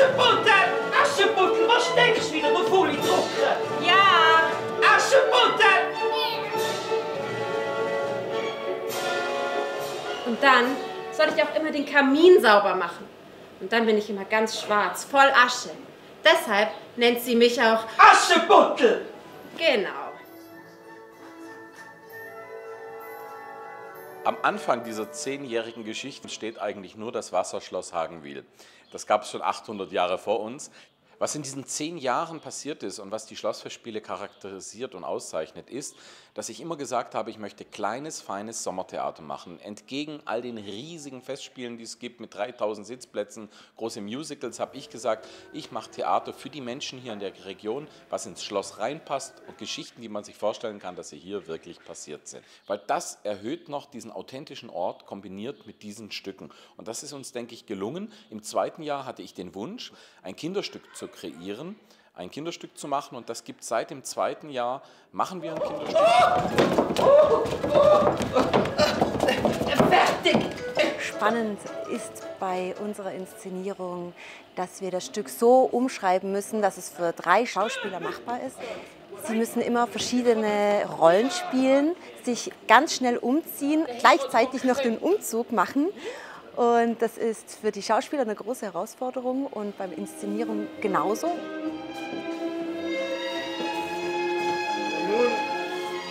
Aschenputtel! Aschenputtel, was steckst du wieder, du faule Zucker? Ja! Aschenputtel! Und dann sollte ich auch immer den Kamin sauber machen. Und dann bin ich immer ganz schwarz, voll Asche. Deshalb nennt sie mich auch Aschenputtel! Genau. Am Anfang dieser 10-jährigen Geschichten steht eigentlich nur das Wasserschloss Hagenwyl. Das gab es schon 800 Jahre vor uns. Was in diesen 10 Jahren passiert ist und was die Schlossfestspiele charakterisiert und auszeichnet, ist, dass ich immer gesagt habe, ich möchte kleines, feines Sommertheater machen. Entgegen all den riesigen Festspielen, die es gibt mit 3000 Sitzplätzen, große Musicals, habe ich gesagt, ich mache Theater für die Menschen hier in der Region, was ins Schloss reinpasst und Geschichten, die man sich vorstellen kann, dass sie hier wirklich passiert sind. Weil das erhöht noch diesen authentischen Ort kombiniert mit diesen Stücken. Und das ist uns, denke ich, gelungen. Im 2. Jahr hatte ich den Wunsch, ein Kinderstück zu kreieren, ein Kinderstück zu machen, und das gibt seit dem 2. Jahr, machen wir ein Kinderstück. Fertig! Spannend ist bei unserer Inszenierung, dass wir das Stück so umschreiben müssen, dass es für 3 Schauspieler machbar ist. Sie müssen immer verschiedene Rollen spielen, sich ganz schnell umziehen, gleichzeitig noch den Umzug machen. Und das ist für die Schauspieler eine große Herausforderung und beim Inszenieren genauso. Nun,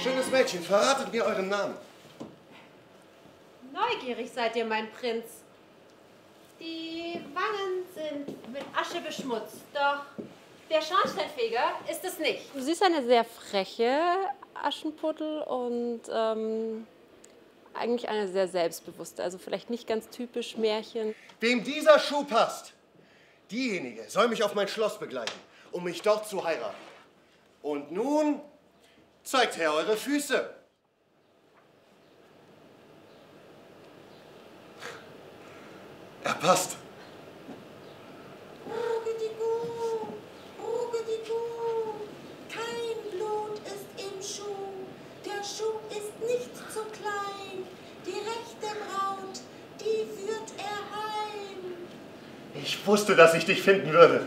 schönes Mädchen, verratet mir euren Namen. Neugierig seid ihr, mein Prinz. Die Wangen sind mit Asche beschmutzt, doch der Schornsteinfeger ist es nicht. Sie ist eine sehr freche Aschenputtel und eigentlich eine sehr selbstbewusste, also vielleicht nicht ganz typisch Märchen. Wem dieser Schuh passt, diejenige soll mich auf mein Schloss begleiten, um mich dort zu heiraten. Und nun zeigt her eure Füße. Er passt. Ich wusste, dass ich dich finden würde.